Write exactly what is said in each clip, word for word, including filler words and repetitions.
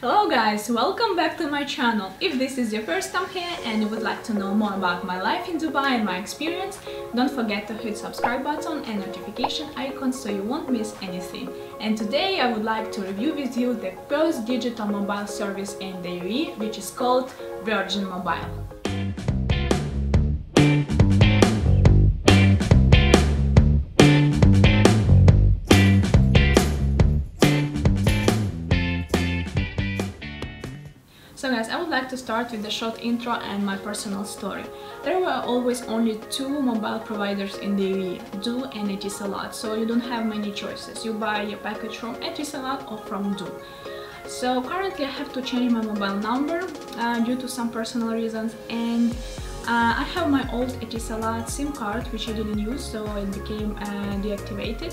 Hello guys, welcome back to my channel. If this is your first time here and you would like to know more about my life in Dubai and my experience, don't forget to hit subscribe button and notification icon so you won't miss anything. And today I would like to review with you the first digital mobile service in the U A E, which is called Virgin Mobile. So guys, I would like to start with a short intro and my personal story. There were always only two mobile providers in the U A E, Du and Etisalat, so you don't have many choices. You buy your package from Etisalat or from Du. So currently I have to change my mobile number uh, due to some personal reasons, and uh, I have my old Etisalat SIM card which I didn't use, so it became uh, deactivated.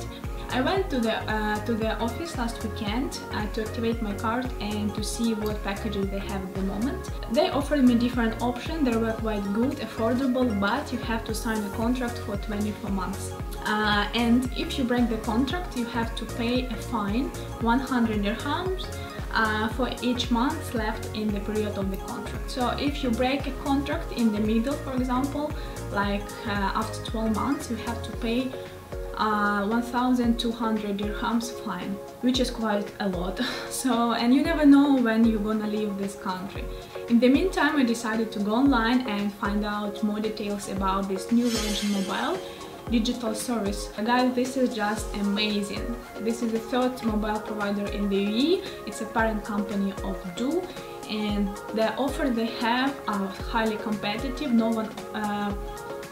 I went to the uh, to the office last weekend uh, to activate my card and to see what packages they have at the moment. They offered me different options. They were quite good, affordable, but you have to sign a contract for twenty-four months. Uh, and if you break the contract, you have to pay a fine, one hundred dirhams, uh, for each month left in the period of the contract. So if you break a contract in the middle, for example, like uh, after twelve months, you have to pay Uh, one thousand two hundred dirhams fine, which is quite a lot. So, and you never know when you're gonna leave this country. In the meantime, I decided to go online and find out more details about this new Virgin Mobile digital service. Guys, this is just amazing. This is the third mobile provider in the U A E. It's a parent company of Du, and the offer they have are highly competitive. No one uh,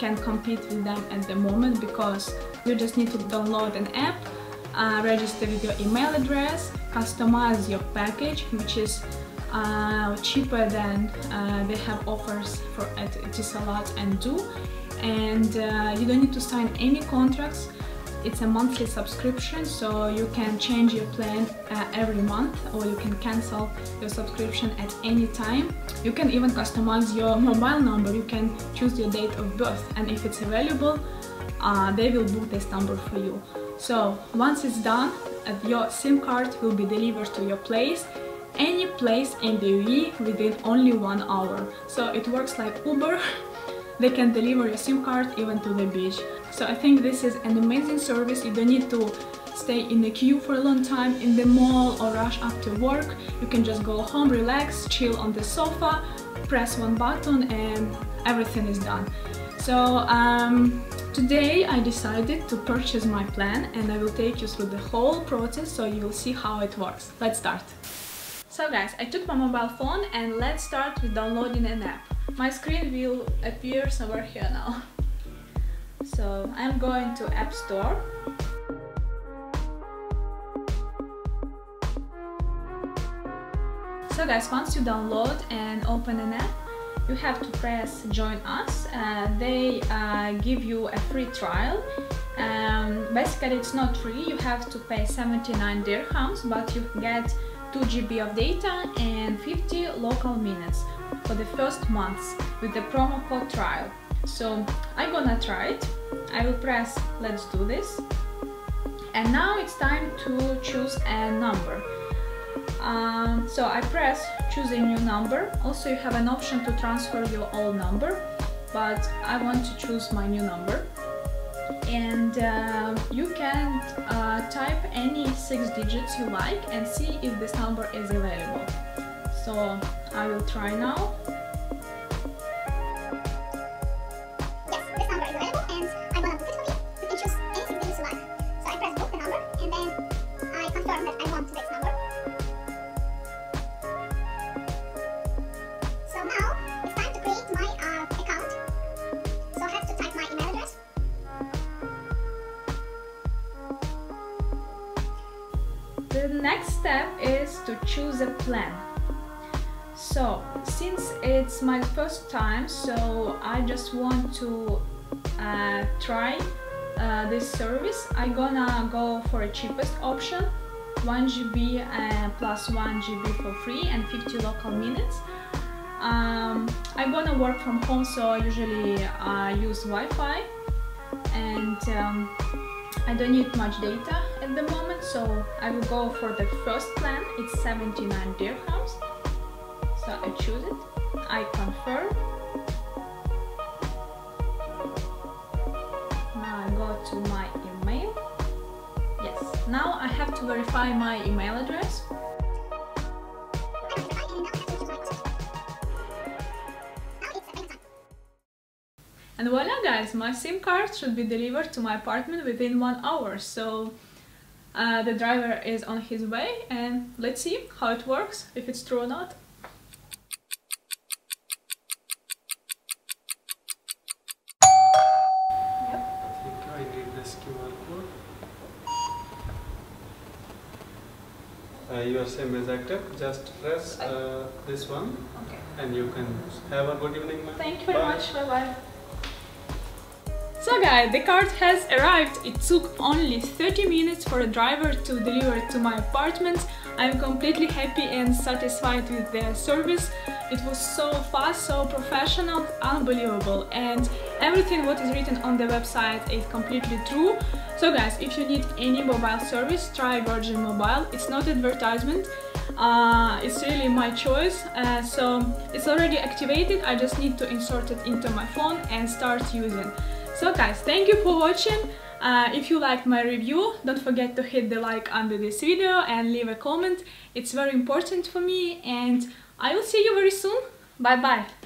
can compete with them at the moment, because you just need to download an app, uh, register with your email address, customize your package, which is uh, cheaper than uh, they have offers for at Etisalat and Du, and uh, you don't need to sign any contracts. It's a monthly subscription, so you can change your plan uh, every month, or you can cancel your subscription at any time. You can even customize your mobile number. You can choose your date of birth, and if it's available, uh, they will book this number for you. So once it's done, uh, your SIM card will be delivered to your place, any place in the U A E, within only one hour. So it works like Uber. They can deliver your SIM card even to the beach. So I think this is an amazing service. You don't need to stay in the queue for a long time in the mall or rush after work. You can just go home, relax, chill on the sofa, press one button and everything is done. So um, today I decided to purchase my plan, and I will take you through the whole process so you will see how it works. Let's start. So guys, I took my mobile phone and let's start with downloading an app. My screen will appear somewhere here now. So I'm going to App Store. So guys, once you download and open an app, you have to press Join Us. Uh, they uh, give you a free trial. Um, basically, it's not free. You have to pay seventy-nine dirhams, but you get two gigabytes of data and fifty local minutes for the first months with the promo code trial. So I'm gonna try it. I will press let's do this, and now it's time to choose a number. Um, so I press choose a new number. Also, you have an option to transfer your old number, but I want to choose my new number. And uh, you can uh, type any six digits you like and see if this number is available. So I will try now. The next step is to choose a plan. So since it's my first time, so I just want to uh, try uh, this service. I'm gonna go for a cheapest option, one gigabyte uh, plus one gigabyte for free and fifty local minutes. Um, I'm gonna work from home, so I usually uh, use Wi-Fi, and um, I don't need much data at the moment. So I will go for the first plan. It's seventy-nine dirhams. So I choose it. I confirm. Now I go to my email. Yes. Now I have to verify my email address. And voila guys, my SIM card should be delivered to my apartment within one hour. So uh, the driver is on his way and let's see how it works, if it's true or not. Yep. I think I need this Q R code. Uh, your SIM is active, just press uh, this one. Okay. And you can have a good evening, ma'am. Thank you very bye. much, bye bye. So guys, the card has arrived. It took only thirty minutes for a driver to deliver it to my apartment. I'm completely happy and satisfied with the service. It was so fast, so professional, unbelievable. And everything what is written on the website is completely true. So guys, if you need any mobile service, try Virgin Mobile. It's not advertisement. Uh, it's really my choice, uh, so it's already activated. I just need to insert it into my phone and start using. So guys, thank you for watching. Uh, if you liked my review, don't forget to hit the like under this video and leave a comment. It's very important for me, and I will see you very soon. Bye bye.